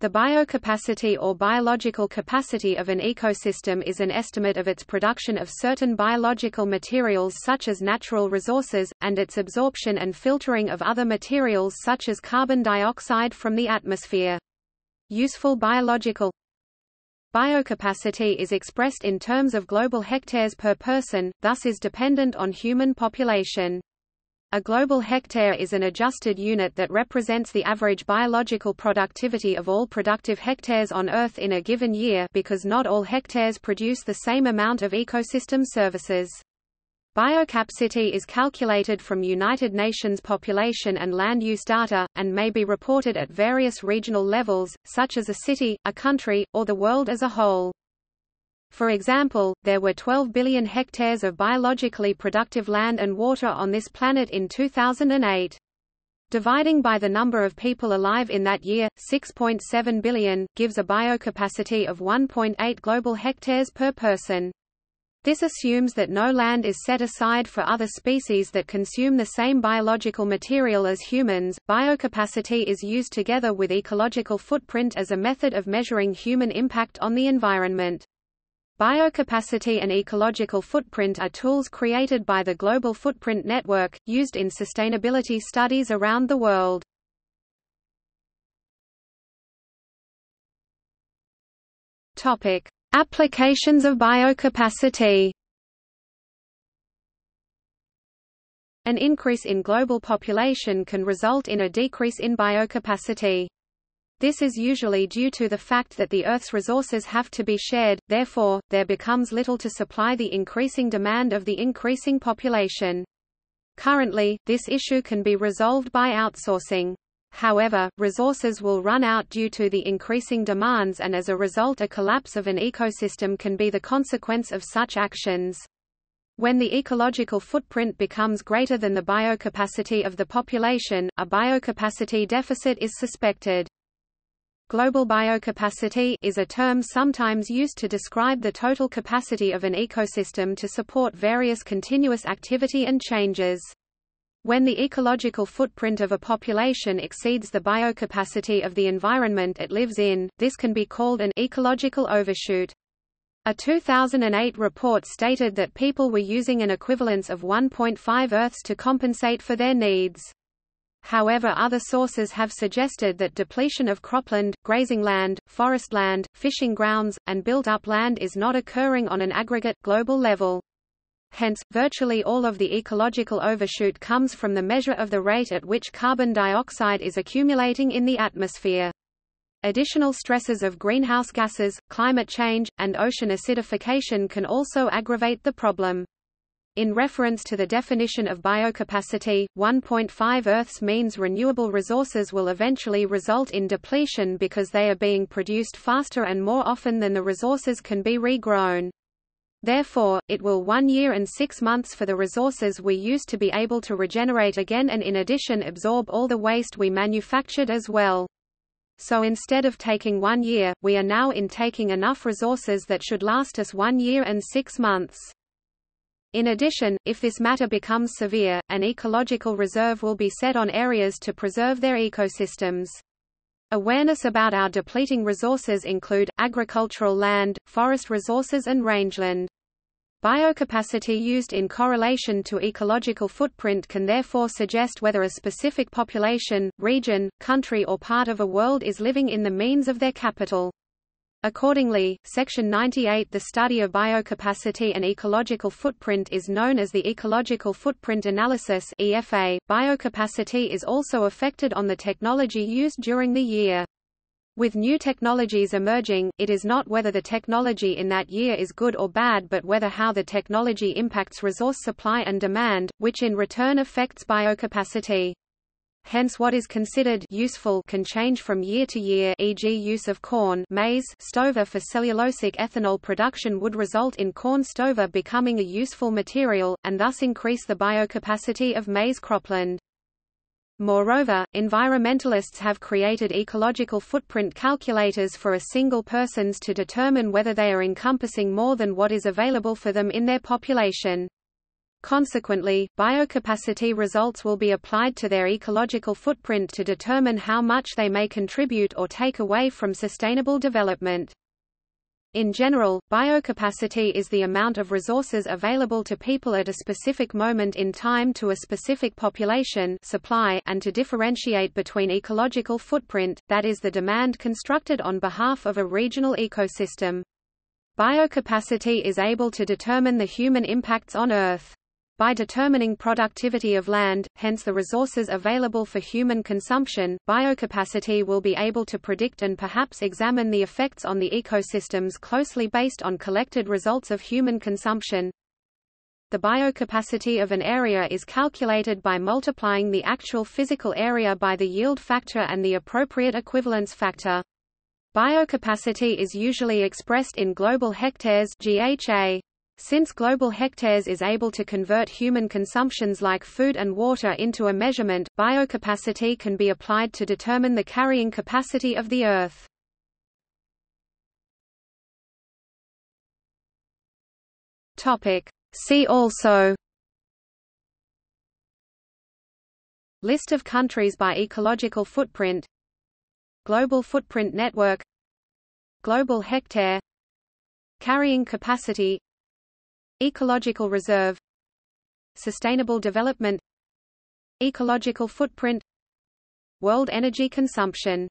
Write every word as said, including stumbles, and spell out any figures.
The biocapacity or biological capacity of an ecosystem is an estimate of its production of certain biological materials such as natural resources, and its absorption and filtering of other materials such as carbon dioxide from the atmosphere. Useful biological biocapacity is expressed in terms of global hectares per person, thus is dependent on human population. A global hectare is an adjusted unit that represents the average biological productivity of all productive hectares on Earth in a given year, because not all hectares produce the same amount of ecosystem services. Biocapacity is calculated from United Nations population and land use data, and may be reported at various regional levels, such as a city, a country, or the world as a whole. For example, there were twelve billion hectares of biologically productive land and water on this planet in two thousand eight. Dividing by the number of people alive in that year, six point seven billion, gives a biocapacity of one point eight global hectares per person. This assumes that no land is set aside for other species that consume the same biological material as humans. Biocapacity is used together with ecological footprint as a method of measuring human impact on the environment. Biocapacity and ecological footprint are tools created by the Global Footprint Network, used in sustainability studies around the world. Topic: Applications of biocapacity. An increase in global population can result in a decrease in biocapacity. This is usually due to the fact that the Earth's resources have to be shared, therefore, there becomes little to supply the increasing demand of the increasing population. Currently, this issue can be resolved by outsourcing. However, resources will run out due to the increasing demands, and as a result, a collapse of an ecosystem can be the consequence of such actions. When the ecological footprint becomes greater than the biocapacity of the population, a biocapacity deficit is suspected. Global biocapacity is a term sometimes used to describe the total capacity of an ecosystem to support various continuous activity and changes. When the ecological footprint of a population exceeds the biocapacity of the environment it lives in, this can be called an ecological overshoot. A two thousand eight report stated that people were using an equivalence of one point five Earths to compensate for their needs. However, other sources have suggested that depletion of cropland, grazing land, forest land, fishing grounds, and built-up land is not occurring on an aggregate, global level. Hence, virtually all of the ecological overshoot comes from the measure of the rate at which carbon dioxide is accumulating in the atmosphere. Additional stresses of greenhouse gases, climate change, and ocean acidification can also aggravate the problem. In reference to the definition of biocapacity, one point five Earths means renewable resources will eventually result in depletion because they are being produced faster and more often than the resources can be regrown. Therefore, it will one year and six months for the resources we used to be able to regenerate again, and in addition absorb all the waste we manufactured as well. So instead of taking one year, we are now in taking enough resources that should last us one year and six months. In addition, if this matter becomes severe, an ecological reserve will be set on areas to preserve their ecosystems. Awareness about our depleting resources include agricultural land, forest resources, and rangeland. Biocapacity used in correlation to ecological footprint can therefore suggest whether a specific population, region, country, or part of a world is living in the means of their capital. Accordingly, Section ninety-eight, the study of biocapacity and ecological footprint, is known as the Ecological Footprint Analysis (E F A). Biocapacity is also affected on the technology used during the year. With new technologies emerging, it is not whether the technology in that year is good or bad, but whether how the technology impacts resource supply and demand, which in return affects biocapacity. Hence, what is considered useful can change from year to year, for example use of corn maize stover for cellulosic ethanol production would result in corn stover becoming a useful material, and thus increase the biocapacity of maize cropland. Moreover, environmentalists have created ecological footprint calculators for a single persons to determine whether they are encompassing more than what is available for them in their population. Consequently, biocapacity results will be applied to their ecological footprint to determine how much they may contribute or take away from sustainable development. In general, biocapacity is the amount of resources available to people at a specific moment in time to a specific population supply, and to differentiate between ecological footprint, that is the demand constructed on behalf of a regional ecosystem. Biocapacity is able to determine the human impacts on Earth. By determining productivity of land, hence the resources available for human consumption, biocapacity will be able to predict and perhaps examine the effects on the ecosystems closely based on collected results of human consumption. The biocapacity of an area is calculated by multiplying the actual physical area by the yield factor and the appropriate equivalence factor. Biocapacity is usually expressed in global hectares (G H A). Since global hectares is able to convert human consumptions like food and water into a measurement, biocapacity can be applied to determine the carrying capacity of the Earth. Topic. See also: List of countries by ecological footprint, Global Footprint Network, Global Hectare, Carrying Capacity, Ecological Reserve, Sustainable Development, Ecological Footprint, World Energy Consumption.